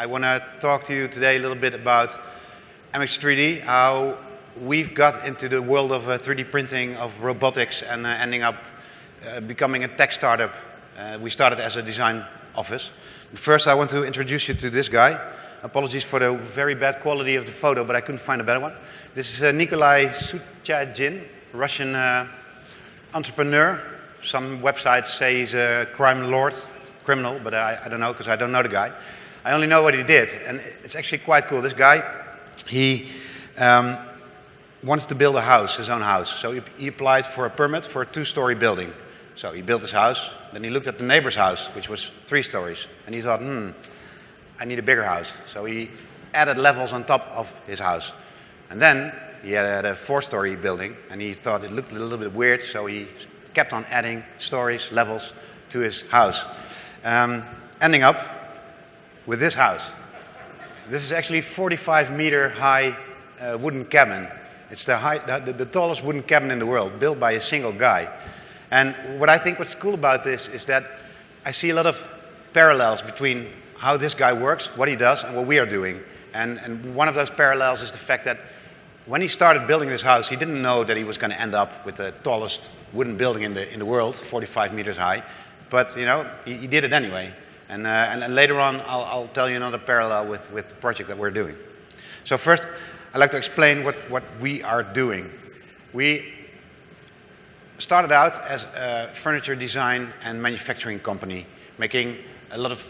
I want to talk to you today a little bit about MX3D, how we've got into the world of 3D printing, of robotics, and ending up becoming a tech startup. We started as a design office. First, I want to introduce you to this guy. Apologies for the very bad quality of the photo, but I couldn't find a better one. This is Nikolai Suchajin, Russian entrepreneur. Some websites say he's a crime lord, criminal, but I don't know because I don't know the guy. I only know what he did, and it's actually quite cool. This guy, he wants to build a house, his own house. So he applied for a permit for a 2-story building. So he built his house, then he looked at the neighbor's house, which was 3 stories, and he thought, I need a bigger house. So he added levels on top of his house. And then he had a 4-story building, and he thought it looked a little bit weird, so he kept on adding stories, levels to his house, ending up with this house. This is actually a 45-meter high wooden cabin. It's the tallest wooden cabin in the world, built by a single guy. And what I think what's cool about this is that I see a lot of parallels between how this guy works, what he does, and what we are doing. And one of those parallels is the fact that when he started building this house, he didn't know that he was going to end up with the tallest wooden building in the world, 45 meters high. But you know, he did it anyway. And later on, I'll tell you another parallel with the project that we're doing. So first, I'd like to explain what we are doing. We started out as a furniture design and manufacturing company, making a lot of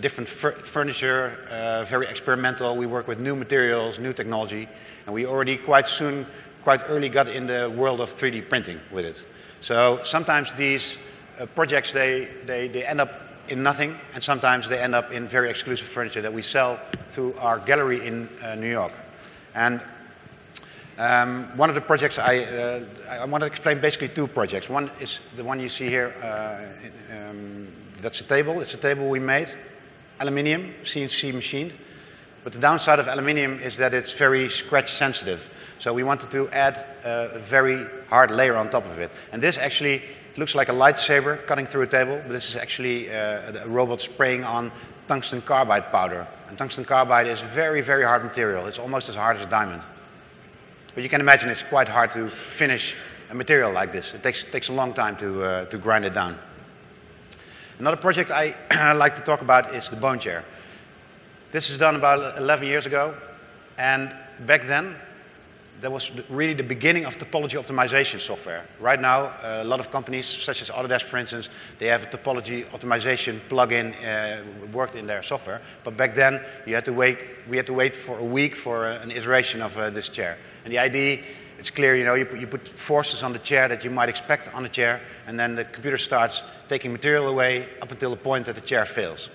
different furniture, very experimental. We work with new materials, new technology, and we already quite early got in the world of 3D printing with it. So sometimes these projects, they end up in nothing, and sometimes they end up in very exclusive furniture that we sell through our gallery in New York. And one of the projects I want to explain, basically 2 projects. One is the one you see here. That's a table. It's a table we made, aluminium, CNC machined. But the downside of aluminium is that it's very scratch sensitive. So we wanted to add a very hard layer on top of it. And this actually, it looks like a lightsaber cutting through a table, but this is actually a robot spraying on tungsten carbide powder. And tungsten carbide is a very, very hard material. It's almost as hard as diamond. But you can imagine it's quite hard to finish a material like this. It takes a long time to grind it down. Another project I like to talk about is the bone chair. This is done about 11 years ago, and back then, that was really the beginning of topology optimization software. Right now, a lot of companies, such as Autodesk, for instance, they have a topology optimization plugin worked in their software. But back then, you had to wait. We had to wait for a week for an iteration of this chair. And the idea, it's clear, you know, you put forces on the chair that you might expect on the chair, and then the computer starts taking material away up until the point that the chair fails.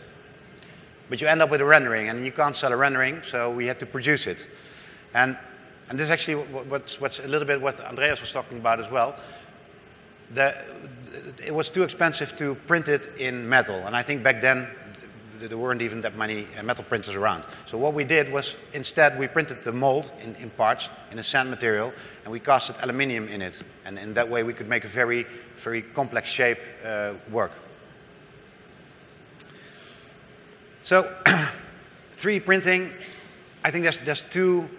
But you end up with a rendering, and you can't sell a rendering, so we had to produce it. And this is actually what's a little bit what Andreas was talking about as well. It was too expensive to print it in metal. And I think back then, there weren't even that many metal printers around. So what we did was, instead, we printed the mold in parts, in a sand material, and we casted aluminium in it. And in that way, we could make a very, very complex shape work. So 3D printing, I think there's 2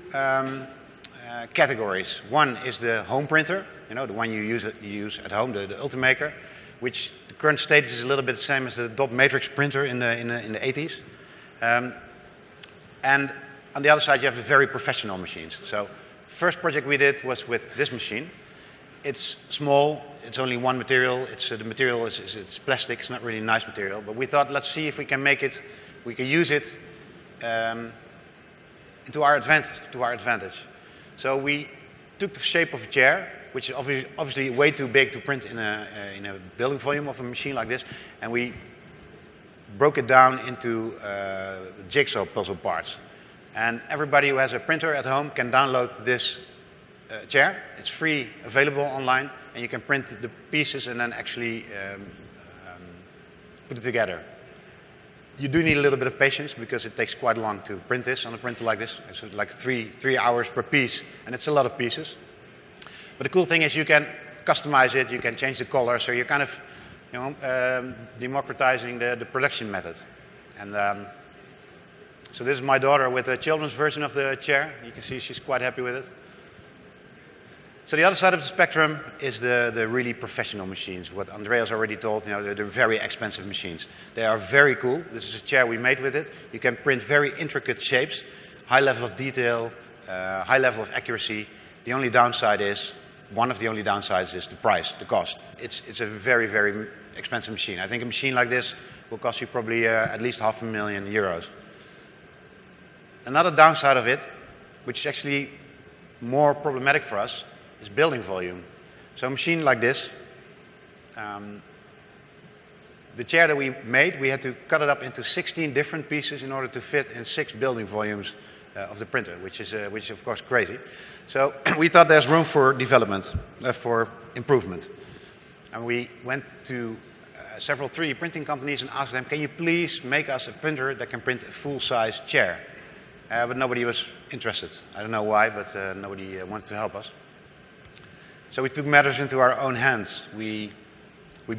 categories. One is the home printer, you know, the one you use at home, the Ultimaker, which the current status is a little bit the same as the dot matrix printer in the 80s. And on the other side, you have the very professional machines. So first project we did was with this machine. It's small. It's only one material. The material is plastic. It's not really a nice material. But we thought, let's see if we can make it. We can use it. To our advantage. So we took the shape of a chair, which is obviously way too big to print in a building volume of a machine like this, and we broke it down into jigsaw puzzle parts. And everybody who has a printer at home can download this chair. It's free, available online, and you can print the pieces and then actually put it together. You do need a little bit of patience because it takes quite long to print this on a printer like this. It's like three hours per piece, and it's a lot of pieces. But the cool thing is you can customize it, you can change the color, so you're kind of, you know, democratizing the production method. And So this is my daughter with a children's version of the chair. You can see she's quite happy with it. So the other side of the spectrum is the really professional machines. What Andreas already told, you know, they're very expensive machines. They are very cool. This is a chair we made with it. You can print very intricate shapes, high level of detail, high level of accuracy. The only downside is, one of the only downsides is the price, the cost. It's a very, very expensive machine. I think a machine like this will cost you probably at least €500,000. Another downside of it, which is actually more problematic for us, is building volume. So a machine like this, the chair that we made, we had to cut it up into 16 different pieces in order to fit in 6 building volumes of the printer, which is of course crazy. So we thought there's room for development, for improvement. And we went to several 3D printing companies and asked them, can you please make us a printer that can print a full-size chair? But nobody was interested. I don't know why, but nobody wanted to help us. So we took matters into our own hands. We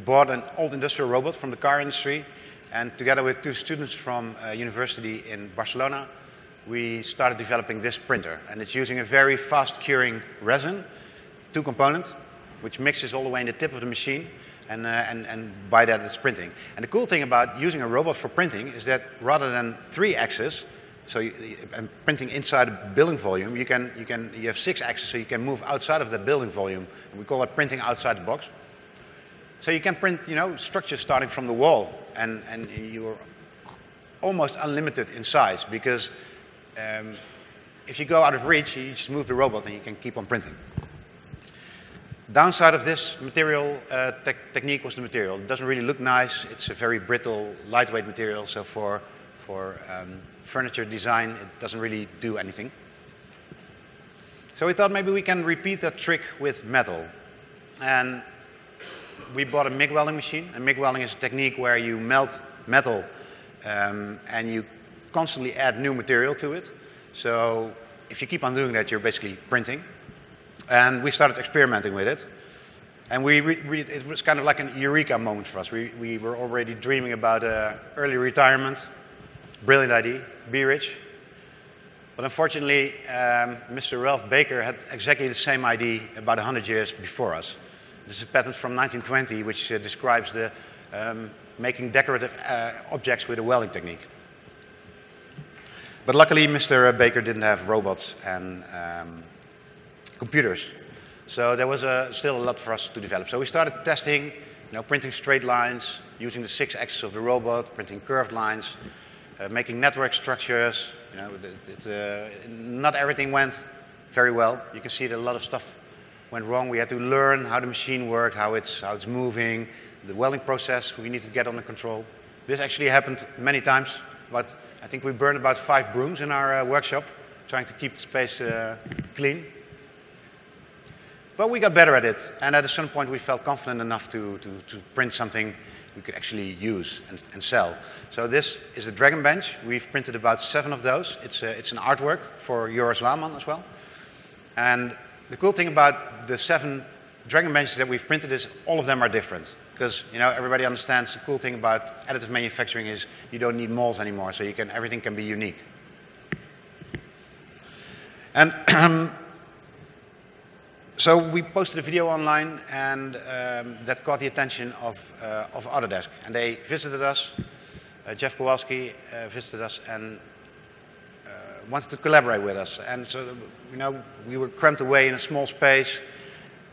bought an old industrial robot from the car industry, and together with 2 students from a university in Barcelona, we started developing this printer. And it's using a very fast curing resin, 2 components, which mixes all the way in the tip of the machine, and by that it's printing. And the cool thing about using a robot for printing is that rather than 3 axes, so and printing inside a building volume, you have 6 axes, so you can move outside of that building volume. And we call it printing outside the box. So you can print, you know, structures starting from the wall, and you're almost unlimited in size, because if you go out of reach, you just move the robot and you can keep on printing. Downside of this material technique was the material. It doesn't really look nice. It's a very brittle, lightweight material, so for furniture design, it doesn't really do anything. So we thought maybe we can repeat that trick with metal. And we bought a MIG welding machine. And MIG welding is a technique where you melt metal and you constantly add new material to it. So if you keep on doing that, you're basically printing. And we started experimenting with it. And it was kind of like an eureka moment for us. We were already dreaming about early retirement. Brilliant idea, be rich. But unfortunately, Mr. Ralph Baker had exactly the same idea about 100 years before us. This is a patent from 1920, which describes the making decorative objects with a welding technique. But luckily, Mr. Baker didn't have robots and computers. So there was still a lot for us to develop. So we started testing, printing straight lines, using the 6 axes of the robot, printing curved lines, making network structures. Not everything went very well. You can see that a lot of stuff went wrong. We had to learn how the machine worked, how it's moving, the welding process we need to get under control. This actually happened many times, but I think we burned about 5 brooms in our workshop, trying to keep the space clean. But we got better at it, and at a certain point we felt confident enough to print something we could actually use and sell. So this is the Dragon Bench. We've printed about 7 of those. It's an artwork for Joris Laman as well. And the cool thing about the 7 Dragon Benches that we've printed is all of them are different. Because everybody understands the cool thing about additive manufacturing is you don't need molds anymore, so everything can be unique. And so we posted a video online, and that caught the attention of Autodesk. And they visited us, Jeff Kowalski visited us and wanted to collaborate with us. And so, we were cramped away in a small space.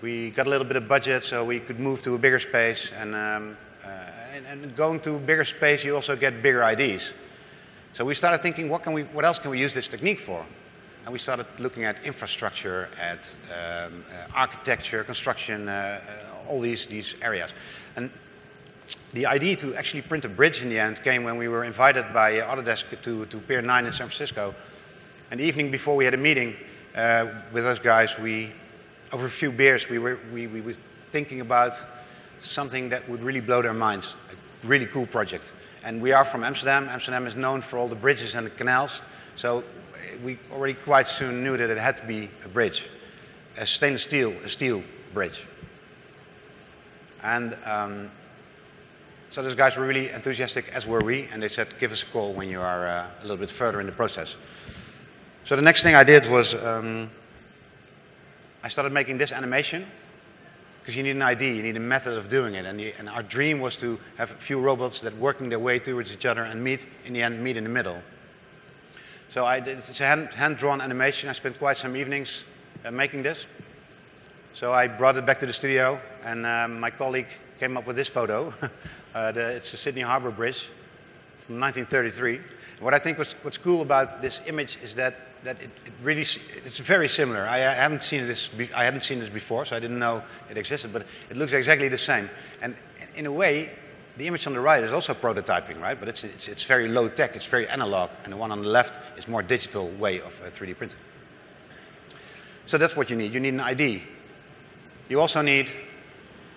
We got a little bit of budget, so we could move to a bigger space. And, and going to a bigger space, you also get bigger ideas. So we started thinking, what else can we use this technique for? And we started looking at infrastructure, at architecture, construction, all these areas. And the idea to actually print a bridge in the end came when we were invited by Autodesk to Pier 9 in San Francisco. And the evening before we had a meeting with those guys, over a few beers, we were thinking about something that would really blow their minds, a really cool project. And we are from Amsterdam. Amsterdam is known for all the bridges and the canals. So we already quite soon knew that it had to be a bridge, a steel bridge. And So those guys were really enthusiastic, as were we, and they said, give us a call when you are a little bit further in the process. So the next thing I did was I started making this animation, because you need an idea, you need a method of doing it. And our dream was to have a few robots that working their way towards each other and meet, in the end, meet in the middle. So I did, it's a hand-drawn animation. I spent quite some evenings making this. So I brought it back to the studio, and my colleague came up with this photo. It's the Sydney Harbour Bridge from 1933. What I think what's cool about this image is that it really it's very similar. I hadn't seen this before, so I didn't know it existed. But it looks exactly the same. And in a way, the image on the right is also prototyping, right? But it's very low tech. It's very analog, and the one on the left is more digital way of 3D printing. So that's what you need. You need an ID. You also need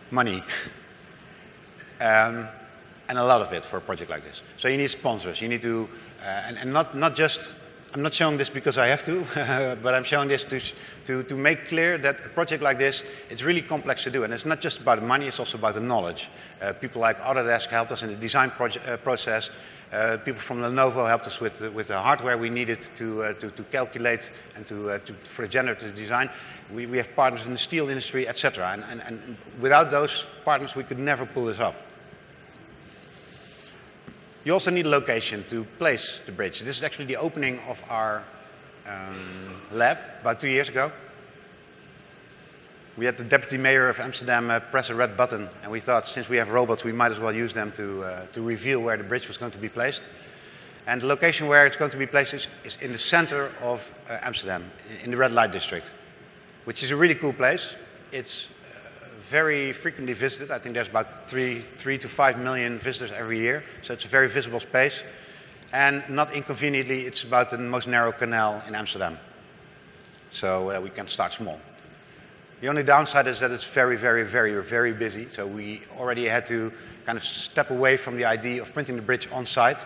money, and a lot of it for a project like this. So you need sponsors. You need to, and not just, I'm not showing this because I have to, but I'm showing this to make clear that a project like this, it's really complex to do. And it's not just about the money, it's also about the knowledge. People like Autodesk helped us in the design process. People from Lenovo helped us with the hardware we needed to calculate and for generative design. We have partners in the steel industry, etc. And without those partners, we could never pull this off. You also need a location to place the bridge. This is actually the opening of our lab about 2 years ago. We had the deputy mayor of Amsterdam press a red button, and we thought, since we have robots, we might as well use them to reveal where the bridge was going to be placed. And the location where it's going to be placed is in the center of Amsterdam, in the red light district, which is a really cool place. It's very frequently visited. I think there's about 3 to 5 million visitors every year, so it's a very visible space. And not inconveniently, it's about the most narrow canal in Amsterdam. So we can start small. The only downside is that it's very, very, very, very busy. So we already had to kind of step away from the idea of printing the bridge on site,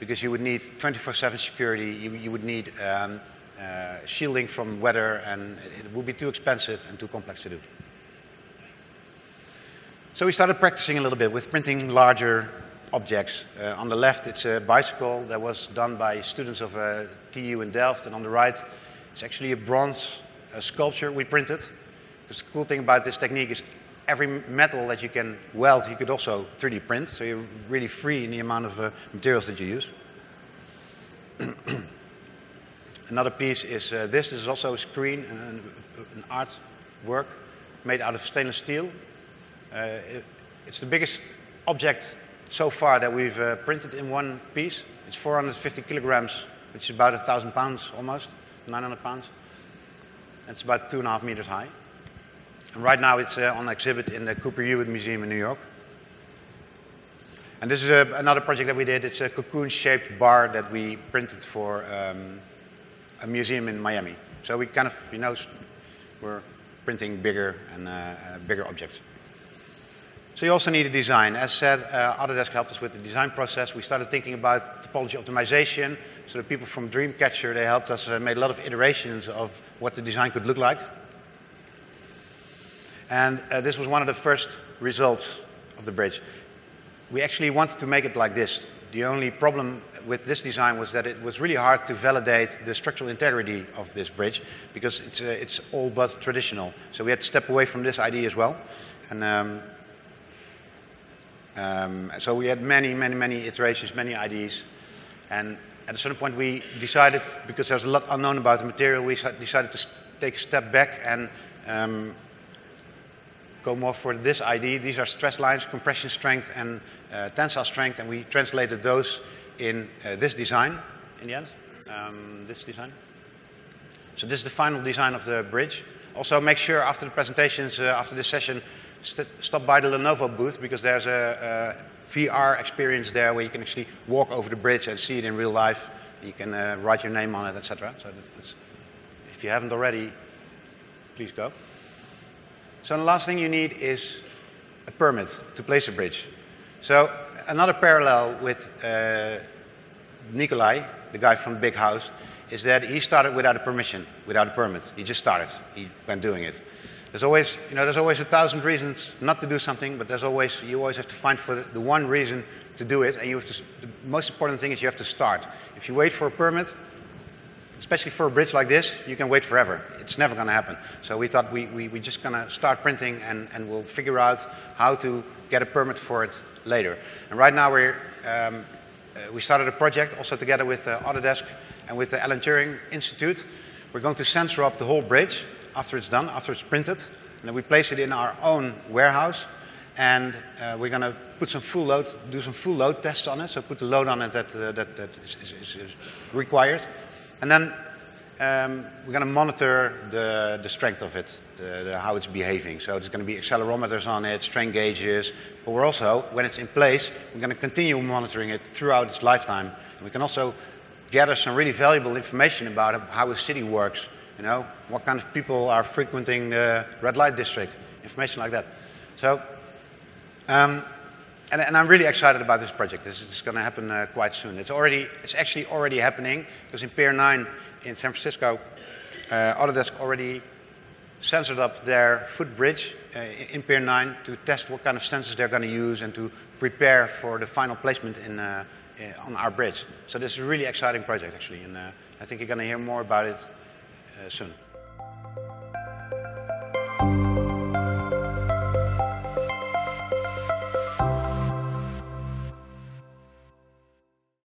because you would need 24/7 security. You would need shielding from weather, and it would be too expensive and too complex to do. So we started practicing a little bit with printing larger objects. On the left, it's a bicycle that was done by students of TU in Delft, and on the right, it's actually a bronze sculpture we printed. The cool thing about this technique is every metal that you can weld, you could also 3D print, so you're really free in the amount of materials that you use. Another piece is this. This is also a screen, an art work made out of stainless steel. It's the biggest object so far that we've printed in one piece. It's 450 kilograms, which is about 1,000 pounds almost, 900 pounds. And it's about 2.5 meters high. And right now it's on exhibit in the Cooper Hewitt Museum in New York. And this is another project that we did. It's a cocoon-shaped bar that we printed for a museum in Miami. So we kind of, you know, we're printing bigger and bigger objects. So you also need a design. As said, Autodesk helped us with the design process. We started thinking about topology optimization. So the people from Dreamcatcher, they helped us, made a lot of iterations of what the design could look like. And this was one of the first results of the bridge. We actually wanted to make it like this. The only problem with this design was that it was really hard to validate the structural integrity of this bridge, because it's all but traditional. So we had to step away from this idea as well. And so we had many, many, many iterations, many ideas. And at a certain point we decided, because there's a lot unknown about the material, we decided to take a step back and go more for this idea. These are stress lines, compression strength, and tensile strength, and we translated those in this design in the end, this design. So this is the final design of the bridge. Also make sure after the presentations, after this session, stop by the Lenovo booth, because there's a VR experience there where you can actually walk over the bridge and see it in real life. You can write your name on it, etc. So if you haven't already, please go. So the last thing you need is a permit to place a bridge. So another parallel with Nikolai, the guy from the big house, is that he started without a permit. He just started. He went doing it. There's always, you know, there's always 1,000 reasons not to do something, but there's always, you always have to find for the one reason to do it, and you have to, the most important thing is you have to start. If you wait for a permit, especially for a bridge like this, you can wait forever. It's never going to happen. So we thought we're just going to start printing, and we'll figure out how to get a permit for it later. And right now we started a project also together with Autodesk and with the Alan Turing Institute. We're going to sensor up the whole bridge after it's done, after it's printed, and then we place it in our own warehouse, and we're going to put some full load, do some full load tests on it, so put the load on it that, that is required, and then we're going to monitor the strength of it, how it's behaving. So there's going to be accelerometers on it, strain gauges, but we're also, when it's in place, we're going to continue monitoring it throughout its lifetime. And we can also gather some really valuable information about how a city works. You know, what kind of people are frequenting the red light district, information like that. So, and I'm really excited about this project. This is going to happen quite soon. It's actually already happening, because in Pier 9 in San Francisco, Autodesk already censored up their footbridge in Pier 9 to test what kind of sensors they're going to use and to prepare for the final placement on our bridge. So this is a really exciting project, actually, and I think you're going to hear more about it soon.